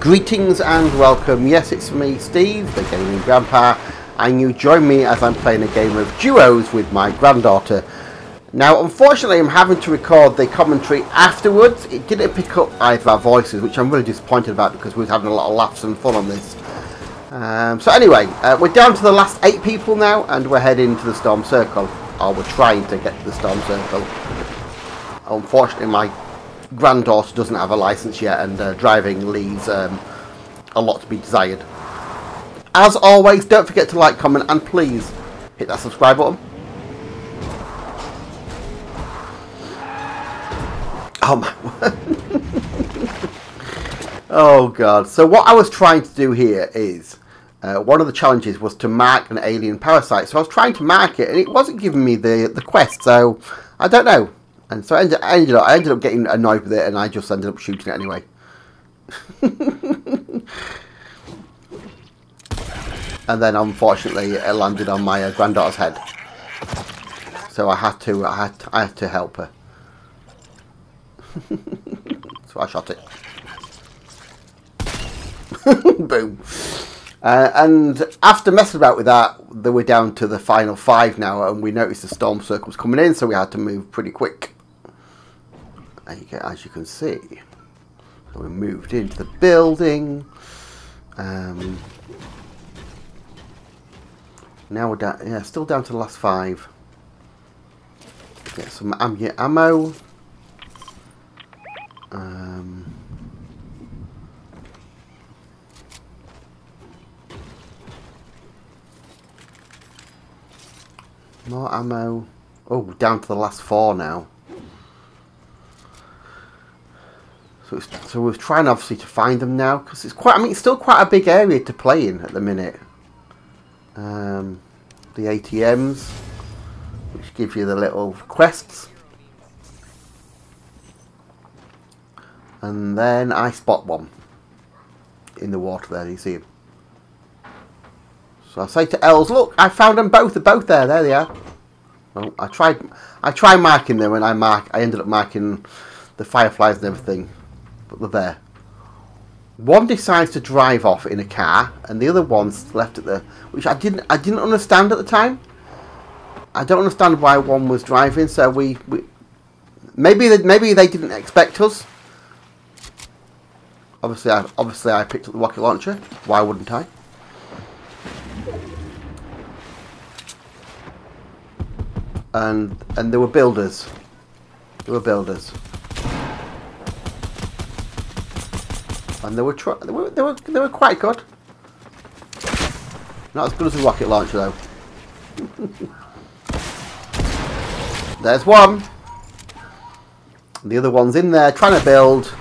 Greetings and welcome. Yes, it's me, Steve, the Gaming Grandpa, and you join me as I'm playing a game of duos with my granddaughter. Now, unfortunately, I'm having to record the commentary afterwards. It didn't pick up either of our voices, which I'm really disappointed about because we were having a lot of laughs and fun on this. So anyway, we're down to the last 8 people now, and we're heading to the Storm Circle. Or we're trying to get to the Storm Circle. Unfortunately, my granddaughter doesn't have a license yet, and driving leaves a lot to be desired. As always, don't forget to like, comment, and please hit that subscribe button. Oh my oh god. So what I was trying to do here is one of the challenges was to mark an alien parasite, so I was trying to mark it and it wasn't giving me the quest, so I don't know. And so I ended up getting annoyed with it, and I just ended up shooting it anyway. And then, unfortunately, it landed on my granddaughter's head. So I had to help her. So I shot it. Boom. And after messing about with that, they were down to the final 5 now, and we noticed the Storm Circle was coming in, so we had to move pretty quick. As you can see, so we moved into the building. Now we're down, yeah, still down to the last 5. Get some ammo. More ammo. Oh, we're down to the last 4 now. So we're trying, obviously, to find them now, because it's quite, I mean, it's still quite a big area to play in at the minute. The ATMs, which give you the little quests. And then I spot one in the water there, you see him. So I say to Els, look, I found them both. They're both there. There they are. Well, I tried marking them, and I ended up marking the fireflies and everything, but they're there. One decides to drive off in a car, and the other one's left at the, which I didn't understand at the time. I don't understand why one was driving. So we maybe they didn't expect us. Obviously I picked up the rocket launcher. Why wouldn't I? And there were builders. And they were quite good. Not as good as a rocket launcher though. There's one. The other one's in there trying to build.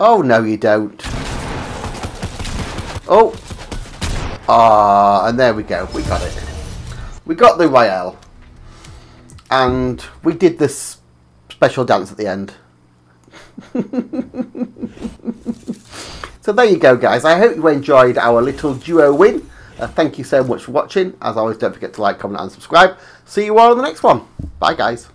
Oh no, you don't. Oh. Ah, and there we go. We got it. We got the Rael. And we did this special dance at the end. So there you go, guys. I hope you enjoyed our little duo win. Thank you so much for watching. As always, don't forget to like, comment, and subscribe. See you all in the next one. Bye, guys.